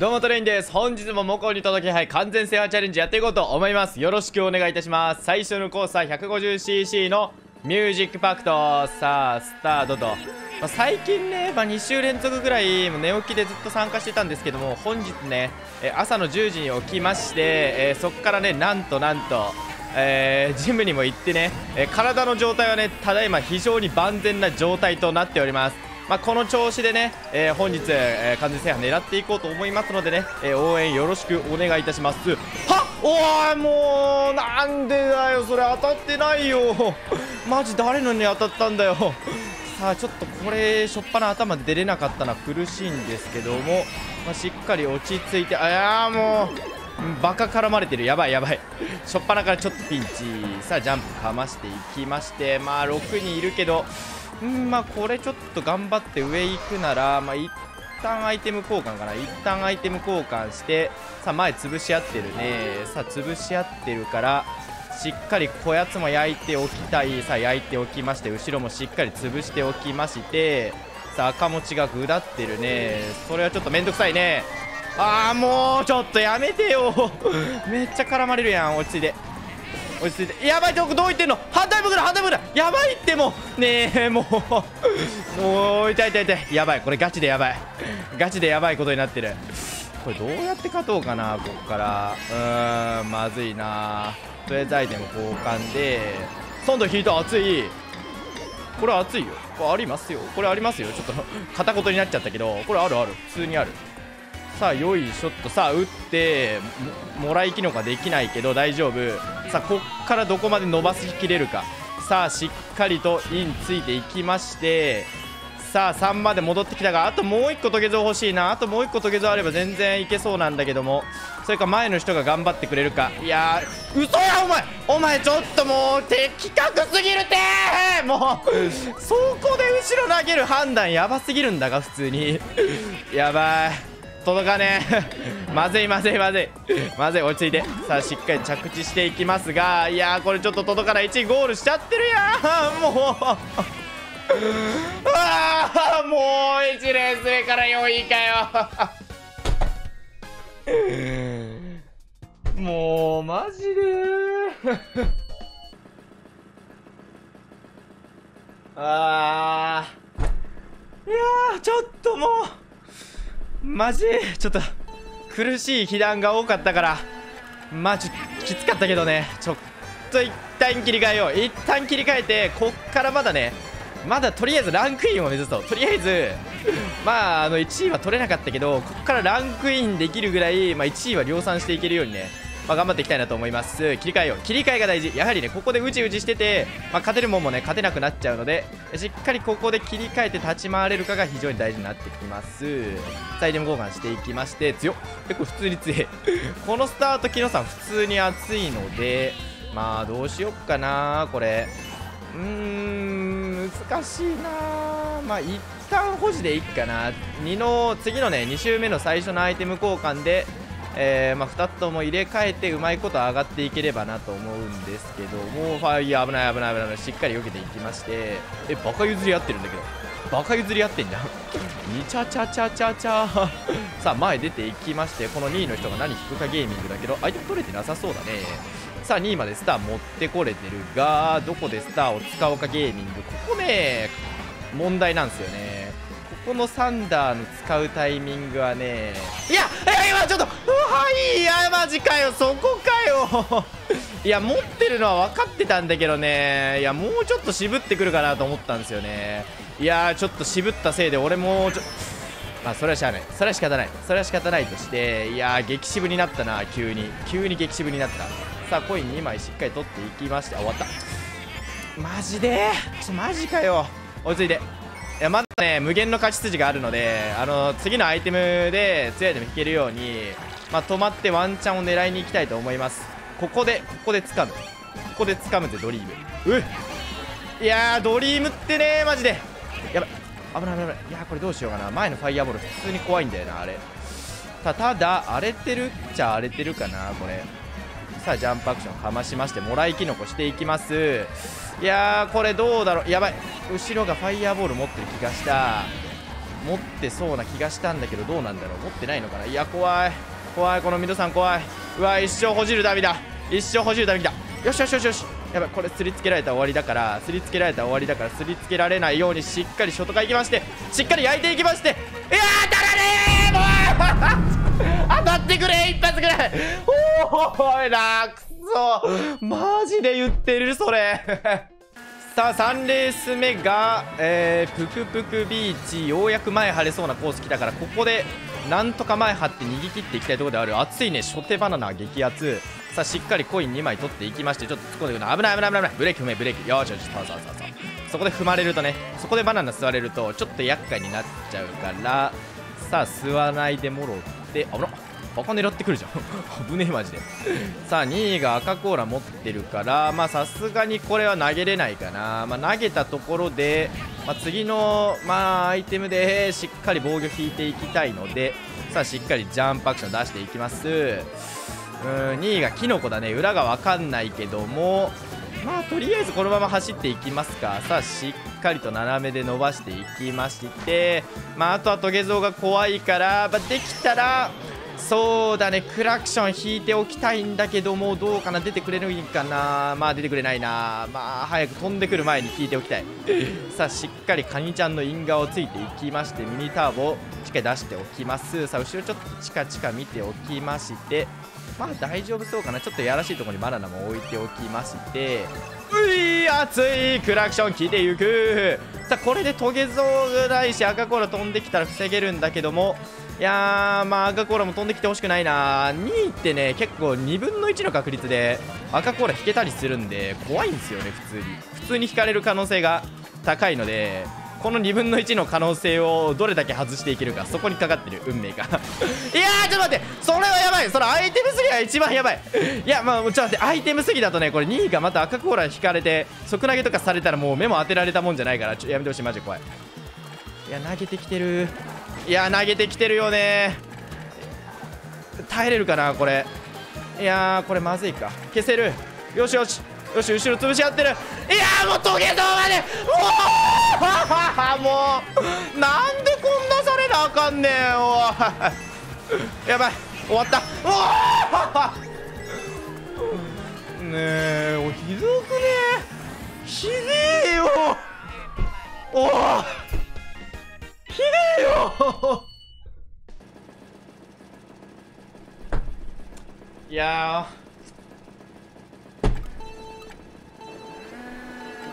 どうもトレインです。本日もモコに届け杯完全制覇チャレンジやっていこうと思います。よろしくお願いいたします。最初のコースは 150cc のミュージックパクト。さあスタートと、最近ね、2週連続ぐらい寝起きでずっと参加してたんですけども、本日ね朝の10時に起きまして、そこからねなんと、ジムにも行ってね、体の状態はねただいま非常に万全な状態となっております。この調子でね、本日、完全制覇狙っていこうと思いますのでね、応援よろしくお願いいたします。はっ、おー、もうなんでだよ、それ当たってないよマジ誰のに当たったんだよさあちょっとこれしょっぱな頭出れなかったな、苦しいんですけども、しっかり落ち着いて、あーもうバカ絡まれてる、やばいしょっぱなからちょっとピンチ。さあジャンプかましていきまして、6人いるけど、これちょっと頑張って上行くなら、一旦アイテム交換かな。一旦アイテム交換して、さあ前潰し合ってるね。さあ潰し合ってるからしっかりこやつも焼いておきたい。さあ焼いておきまして、後ろもしっかり潰しておきまして、さあ赤持ちがぐだってるね。それはちょっとめんどくさいね。ああもうちょっとやめてよめっちゃ絡まれるやん。落ち着いて、やばい、どこどういってんの、反対向くな、やばいってもうねえ、もう痛い、やばい、これガチでやばいことになってる。これどうやって勝とうかな、ここから。まずいな。とりあえずアイテム交換で、今度引いた、熱い、これ熱いよ、これありますよ。ちょっと片言になっちゃったけど、これある、普通にある。さあよいしょっと、さあ打ってもらい機能ができないけど大丈夫。さあこっからどこまで伸ばしきれるか。さあしっかりとインついていきまして、さあ3まで戻ってきたが、あともう1個トゲゾウ欲しいな。あともう1個トゲゾウあれば全然いけそうなんだけども、それか前の人が頑張ってくれるか。いやー、嘘や、お前ちょっともう的確すぎるってー、もうそこで後ろ投げる判断やばすぎるんだが、普通にやばい、届かねえまずい、落ち着いて。さあしっかり着地していきますが、いやーこれちょっと届かない。1位ゴールしちゃってるやん、もうあーもう1レース目から4位かよもうマジでいやーちょっともうマジちょっと苦しい被弾が多かったから、ちょっときつかったけどね。ちょっと一旦切り替えよう。一旦切り替えて、こっからまだとりあえずランクインを目指そう。とりあえず1位は取れなかったけど、こっからランクインできるぐらい、1位は量産していけるようにね、頑張っていきたいなと思います。切り替えが大事。やはりね、ここでうじうじしてて、勝てるもんもね勝てなくなっちゃうので、しっかりここで切り替えて立ち回れるかが非常に大事になってきます。アイテム交換していきまして、強っ、結構普通に強いこのスタート木野さん普通に熱いので、どうしよっかなこれ。難しいな。一旦保持でいいかな。次のね2周目の最初のアイテム交換で、2つとも入れ替えてうまいこと上がっていければなと思うんですけども、ファイヤー危ない、しっかり避けていきまして、バカ譲り合ってるんだけど、バカ譲り合ってんじゃんにちゃさあ前出ていきまして、この2位の人が何引くかゲーミングだけど、相手取れてなさそうだね。さあ2位までスター持ってこれてるが、どこでスターを使おうかゲーミング、ここね問題なんですよね。このサンダーの使うタイミングはね、今ちょっとはい、マジかよ、そこかよいや持ってるのは分かってたんだけどね、もうちょっと渋ってくるかなと思ったんですよね。ちょっと渋ったせいで俺もそれはしゃあない、それは仕方ないとして、激渋になったな、急に激渋になった。さあコイン2枚しっかり取っていきまして、終わった。マジでマジかよ、落ち着いて。まだね無限の勝ち筋があるので、次のアイテムで強いアイテム引けるように、止まってワンチャンを狙いに行きたいと思います。ここで掴むぜドリーム。いやードリームってねマジでやばい、危ない。いやーこれどうしようかな。前のファイヤーボール普通に怖いんだよな、あれ。ただ荒れてるっちゃ荒れてるかなこれ。さあジャンプアクションかましまして、もらいキノコしていきます。これどうだろう、やばい、後ろがファイヤーボール持ってる気がした。持ってそうな気がしたんだけど、どうなんだろう。持ってないのかな。いや、怖い怖い、このミドさん怖い。うわ、一生ほじるダビだ、一生ほじるダビだ。よしよしよしよし、やばい、これすりつけられたら終わりだから、すりつけられたら終わりだから、すりつけられないようにしっかりショートカーいきまして、しっかり焼いていきまして、いやー、当たらねー、もう当たってくれ、一発くれ、おいな、くそ、マジで言ってるそれさあ3レース目が、ぷくぷくビーチ、ようやく前張れそうなコース来たから、ここでなんとか前張って逃げ切っていきたいところである。熱いね、初手バナナ激熱。さあしっかりコイン2枚取っていきまして、ちょっと突っ込んでいくの、危ない危ない危ない危ない、ブレーキ踏めブレーキ、よしよし、そうそうそうそう、そこで踏まれるとね、そこでバナナ吸われるとちょっと厄介になっちゃうから、さあ吸わないでもろって、あぶなっ、バカ狙ってくるじゃん危ねえマジでさあ2位が赤コーラ持ってるから、まあさすがにこれは投げれないかな。まあ投げたところで、まあ、次のまあアイテムでしっかり防御引いていきたいので、さあしっかりジャンプアクション出していきます。2位がキノコだね。裏が分かんないけども、まあとりあえずこのまま走っていきますか。さあしっかりと斜めで伸ばしていきまして、まああとはトゲゾウが怖いから、まあ、できたらそうだね、クラクション引いておきたいんだけども、どうかな、出てくれるかな。まあ出てくれないな。まあ早く飛んでくる前に引いておきたいさあしっかりカニちゃんのイン側をついていきまして、ミニターボをしっかり出しておきます。さあ後ろちょっとチカチカ見ておきまして、まあ大丈夫そうかな。ちょっとやらしいところにバナナも置いておきまして、ういー、熱いクラクション効いてゆく。さあこれでトゲゾウないし、赤コーラ飛んできたら防げるんだけども、いやー、まあ赤コーラも飛んできてほしくないな。2位ってね、結構2分の1の確率で赤コーラ引けたりするんで怖いんですよね。普通に引かれる可能性が高いので、この2分の1の可能性をどれだけ外していけるか、そこにかかってる運命がいやー、ちょっと待って、それはやばい、それアイテムすぎは一番やばいいや、まあちょっと待って、アイテムすぎだとね、これ2位がまた赤コーラ引かれて即投げとかされたら、もう目も当てられたもんじゃないから、ちょ、やめてほしいマジで怖い。いや、投げてきてる、いや、投げてきてるよね。耐えれるかなこれ。いやー、これまずいか、消せる、よしよしよし、後ろ潰し合ってる。いやー、もうトゲゾウがね、もうなんでこんなされなあかんねん、おやばい、終わった、おねえ、おひどくねえ、ひでえよ、おおひでえよいやー、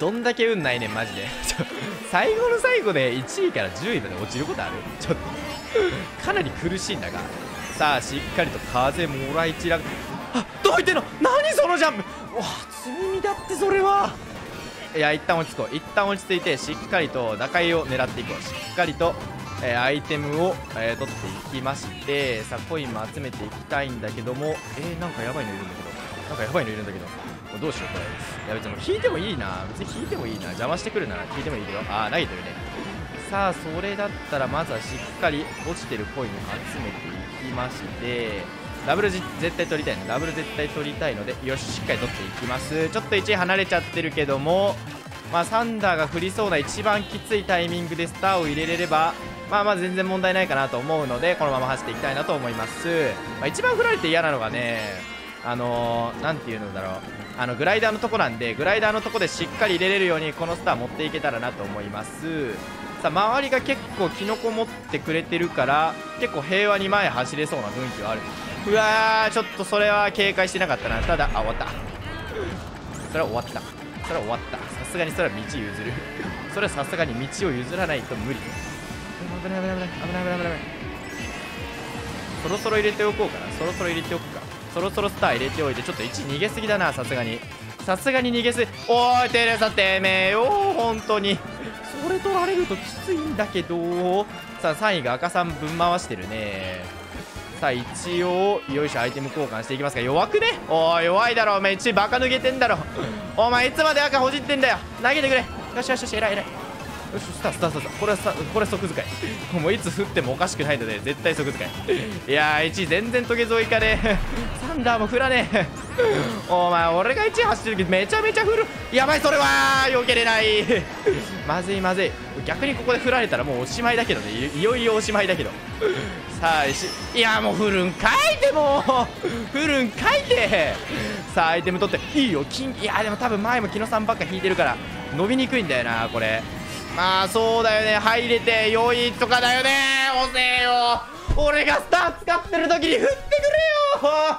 どんだけ運ないねんマジで最後の最後で1位から10位まで落ちることある。ちょっとかなり苦しいんだが、さあしっかりと風もらい散ら、あ、どう言ってんの、何そのジャンプ、うわ、積み荷だってそれは。いや、一旦落ち着こう、一旦落ち着いて、しっかりと打開を狙っていこう。しっかりと、アイテムを、取っていきまして、さあコインも集めていきたいんだけども、なんかやばいのいるんだけど、なんかやばいのいるんだけど、もうどうしようこれ。いや、別に引いてもいいな、別に引いてもいいな、邪魔してくるなら引いてもいいけど、ああ投げてるね。さあそれだったらまずはしっかり落ちてるコインを集めていきまして、ダブル絶対取りたいの、ダブル絶対取りたいので、よし、しっかり取っていきます。ちょっと1位離れちゃってるけども、まあサンダーが降りそうな一番きついタイミングでスターを入れれれば、まあまあ全然問題ないかなと思うので、このまま走っていきたいなと思います。まあ、一番降られて嫌なのがね、なんていうのだろう、グライダーのとこなんで、グライダーのとこでしっかり入れれるようにこのスター持っていけたらなと思います。さあ周りが結構キノコ持ってくれてるから、結構平和に前走れそうな雰囲気はある。うわー、ちょっとそれは警戒してなかったな。ただ、あ、終わった、それは終わった、それは終わった、さすがにそれは道譲るそれはさすがに道を譲らないと無理。危ない危ない危ない危ない危ない危ない。そろそろ入れておこうかな、そろそろ入れておくか、そろそろスター入れておいて、ちょっと1逃げすぎだな、さすがに、さすがに逃げすぎ、おーい、テレサてめえよー、本当にそれ取られるときついんだけど。さあ3位が赤さんぶん回してるね。さあ一応よいしょ、アイテム交換していきますが、弱くね、おー、弱いだろお前、一バカ抜けてんだろお前、いつまで赤ほじってんだよ、投げてくれ、よしよしよし、偉い偉い、よし、スタースタースター、これはこれ即使いもういつ振ってもおかしくないので絶対即使い。いやー、1全然トゲゾウいかねえサンダーも振らねえお前、俺が1走ってるけどめちゃめちゃ振る、やばい、それは避けれないまずいまずい、逆にここで振られたらもうおしまいだけどね。いよいよおしまいだけどさあ石、いやもう振るんかいて、もう振るんかいて。さあアイテム取っていいよ金。いやでも多分前も木野さんばっか引いてるから伸びにくいんだよなこれ。まあそうだよね、入れて良いとかだよね。おせえよ、俺がスター使ってる時に振ってくれよ。なんで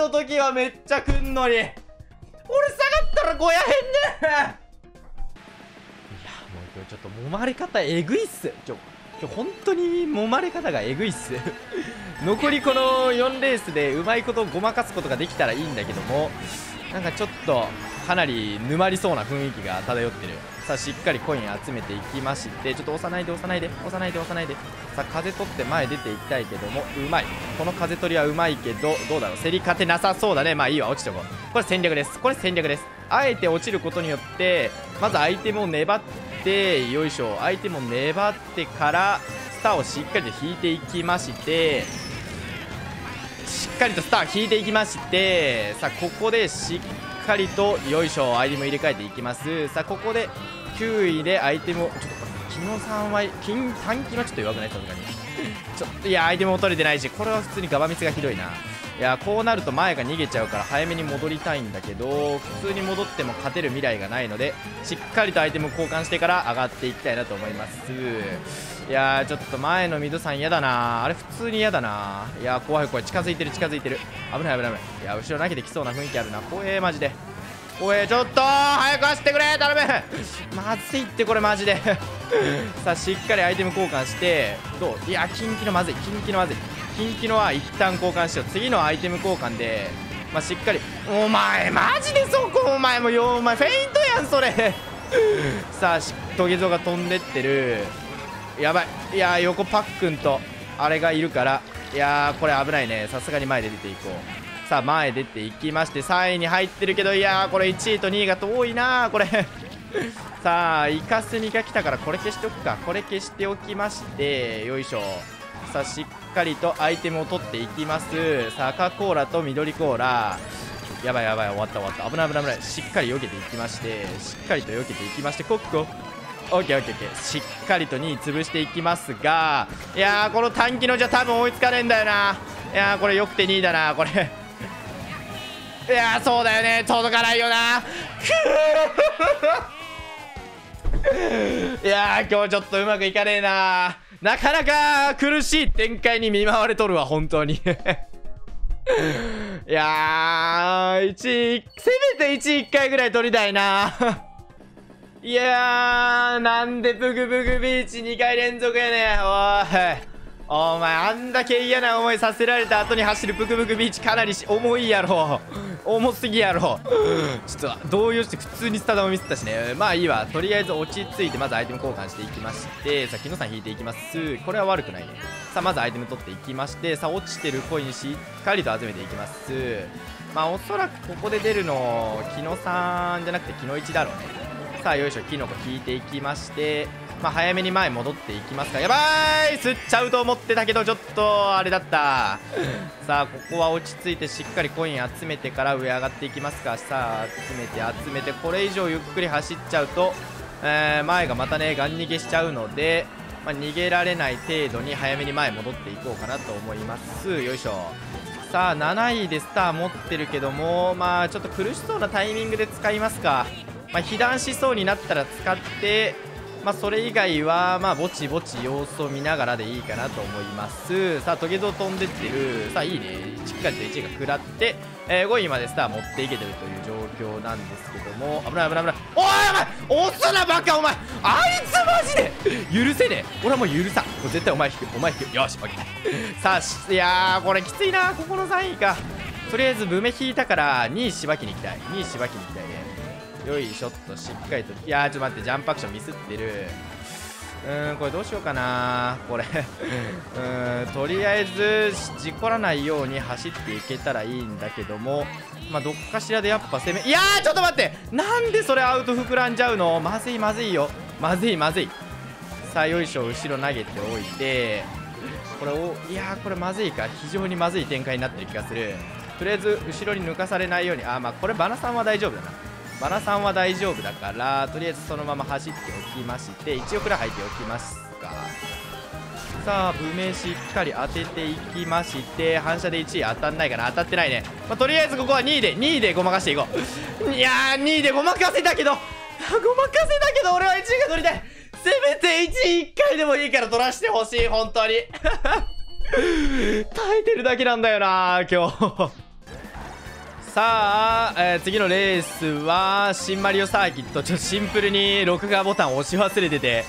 俺が1位の時はめっちゃくんのに、俺下がったら5やへんね。いやもう今日ちょっと揉まれ方えぐいっす。今日本当に揉まれ方がえぐいっす。残りこの4レースでうまいことごまかすことができたらいいんだけども、なんかちょっとかなり沼りそうな雰囲気が漂ってる。さあしっかりコイン集めていきまして、ちょっと押さないで押さないで押さないで押さないで。さあ風取って前出ていきたいけども、うまい、この風取りはうまいけどどうだろう、競り勝てなさそうだね。まあいいわ、落ちとこう。これ戦略です、これ戦略です。あえて落ちることによってまずアイテムを粘って、よいしょ、アイテムを粘ってからスターをしっかりと引いていきまして、しっかりとスター引いていきまして、さあここでしっかりとよいしょアイテム入れ替えていきます。さあここで9位でアイテムをちょっと、木野さんは金短期はちょっと弱くない、さすがにちょっと、いやアイテムも取れてないし、これは普通にガバミスがひどいな。いやこうなると前が逃げちゃうから早めに戻りたいんだけど、普通に戻っても勝てる未来がないので、しっかりとアイテム交換してから上がっていきたいなと思います。いやーちょっと前のミドさん嫌だな、あれ普通に嫌だな。いやー怖い怖い、近づいてる近づいてる、危ない危ない危ない。いや後ろ投げてきそうな雰囲気あるな、怖えマジで怖え。ちょっと早く走ってくれ頼む。まずいってこれマジで。さあしっかりアイテム交換して、どう、いや近畿のまずい、近畿のまずい、近畿のは一旦交換しよう。次のアイテム交換で、まあ、しっかり、お前マジでそこ、お前もよ、お前フェイントやんそれ。さあトゲゾウが飛んでってる、やばい。いやー横パックンとあれがいるから、いやーこれ危ないね。さすがに前で出ていこう。さあ前出ていきまして3位に入ってるけど、いやーこれ1位と2位が遠いなーこれ。さあイカスミが来たからこれ消しておくか、これ消しておきまして、よいしょ。さあしっかりとアイテムを取っていきます。さあ赤コーラと緑コーラ、やばいやばい、終わった終わった、危ない危ない危ない。しっかり避けていきまして、しっかりと避けていきまして、コッコオッケーオッケーオッケー。しっかりと2位潰していきますが、いやーこの短期のじゃ多分追いつかねえんだよな。いやーこれよくて2位だなこれ。いやーそうだよね、届かないよな。いやー今日ちょっとうまくいかねえな、なかなか苦しい展開に見舞われとるわ本当に。いやー1位、せめて1位1回ぐらい取りたいな。いやーなんでブグブグビーチ2回連続やねん。おいお前、あんだけ嫌な思いさせられた後に走るブグブグビーチ、かなり重いやろ、重すぎやろ。ちょっと動揺して普通にスタダも見せたしね。まあいいわ、とりあえず落ち着いてまずアイテム交換していきまして、さあ木野さん引いていきます。これは悪くないね。さあまずアイテム取っていきまして、さあ落ちてるコインしっかりと集めていきます。まあおそらくここで出るの木野さんじゃなくて木野1だろうね。さあよいしょ、キノコ引いていきまして、まあ、早めに前戻っていきますか。やばい、吸っちゃうと思ってたけどちょっとあれだった。さあここは落ち着いてしっかりコイン集めてから上上がっていきますか。さあ集めてこれ以上ゆっくり走っちゃうと、前がまたねガン逃げしちゃうので、まあ、逃げられない程度に早めに前戻っていこうかなと思います。よいしょ。さあ7位でスター持ってるけども、まあちょっと苦しそうなタイミングで使いますか。まあ、被弾しそうになったら使って、まあ、それ以外はまあぼちぼち様子を見ながらでいいかなと思います。さあトゲゾウ飛んでってる。さあいいね、しっかりと1位が食らって、5位までスター持っていけてるという状況なんですけども、危ない危ない危ない。おいお前押すなバカ、お前あいつマジで許せねえ。俺はもう許さん、もう絶対お前引く、お前引く、よし OK。 さあいやーこれきついな。ここの3位か、とりあえずブメ引いたから2位しばきに行きたい、2位しばきに行きたいね。よいしょっとしっかりと、いやーちょっと待って、ジャンプアクションミスってる。これどうしようかなこれ。とりあえず事故らないように走っていけたらいいんだけども、まあどっかしらでやっぱ攻め、いやーちょっと待って、なんでそれアウト膨らんじゃうの、まずいまずいよ、まずいまずい。さあよいしょ、後ろ投げておいて、これを、いやーこれまずいか、非常にまずい展開になってる気がする。とりあえず後ろに抜かされないように、あーまあこれバナさんは大丈夫だな、バラさんは大丈夫だからとりあえずそのまま走っておきまして、一応くらい入っておきますか。さあブメしっかり当てていきまして、反射で1位当たんないかな。当たってないね、まあ、とりあえずここは2位でごまかしていこう。いやー2位でごまかせたけど俺は1位が取りたい。せめて1位1回でもいいから取らしてほしい本当に耐えてるだけなんだよな今日さあ、次のレースは新マリオサーキット。ちょっとシンプルに録画ボタン押し忘れてて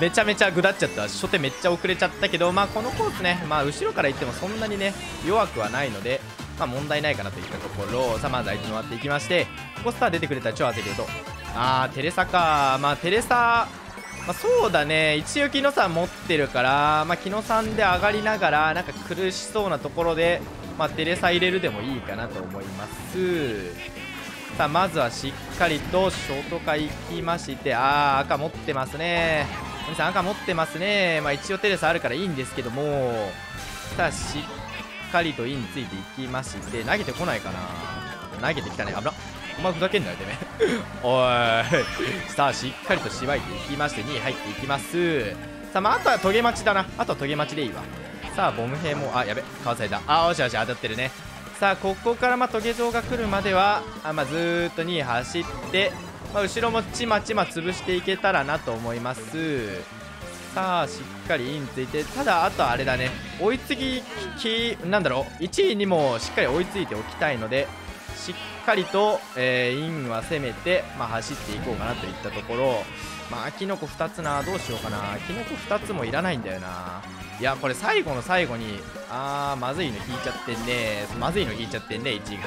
めちゃめちゃぐだっちゃった。初手めっちゃ遅れちゃったけど、まあこのコースね、まあ後ろから行ってもそんなにね弱くはないので、まあ問題ないかなといったところ。さあまず相手に回っていきまして、ポスター出てくれたら超当てると。あーテレサか。まあテレサ、まあ、そうだね、一応木野さん持ってるから、まあ、木野さんで上がりながらなんか苦しそうなところでまあ、テレサ入れるでもいいかなと思います。さあまずはしっかりとショートカイ行きまして、あー赤持ってますね、お兄さん赤持ってますね。まあ一応テレサあるからいいんですけども、さあしっかりとインついていきまして、投げてこないかな。投げてきたね、危なっ、お前ふざけんなよてめえおいさあしっかりとしばいていきまして、2位入っていきます。さあまああとはトゲ待ちだな、あとはトゲ待ちでいいわ。さあボム兵も、あやべかわされた、あーおしおし当たってるね。さあここからまあトゲ像が来るまではまあずーっと2位走って、まあ、後ろもちまちま潰していけたらなと思います。さあしっかりインついて、ただあとあれだね、追いつきなんだろう、1位にもしっかり追いついておきたいので、しっかりと、インは攻めて、まあ、走っていこうかなといったところ。まあキノコ2つな、どうしようかな、キノコ2つもいらないんだよな。いやこれ最後の最後にまずいの引いちゃってんね、1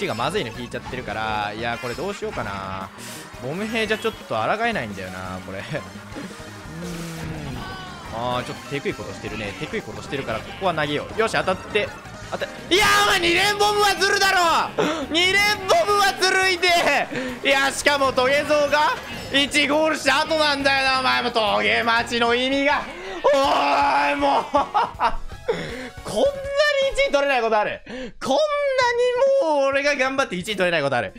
位がまずいの引いちゃってるから、いやこれどうしようかな。ボム兵じゃちょっと抗えないんだよなこれちょっとテクいことしてるね、テクいことしてるからここは投げよう。よし当たっていやお前2連ボムはずるだろ2連ボムはずるいで。いやしかもトゲゾウが1ゴールした後なんだよな。お前もトゲ待ちの意味が、おいもうこんなに1位取れないことある、こんなにもう俺が頑張って1位取れないことある、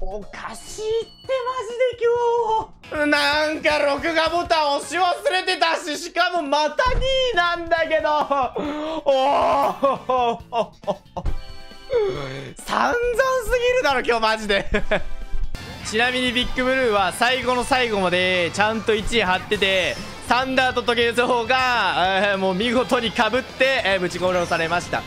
おかしいってマジで今日なんか録画ボタン押し忘れてたし、しかもまた2位なんだけど、おお散々すぎるだろ今日マジでちなみにビッグブルーは最後の最後までちゃんと1位張ってて、サンダーとトゲゾウがもう見事にかぶってぶち殺されました。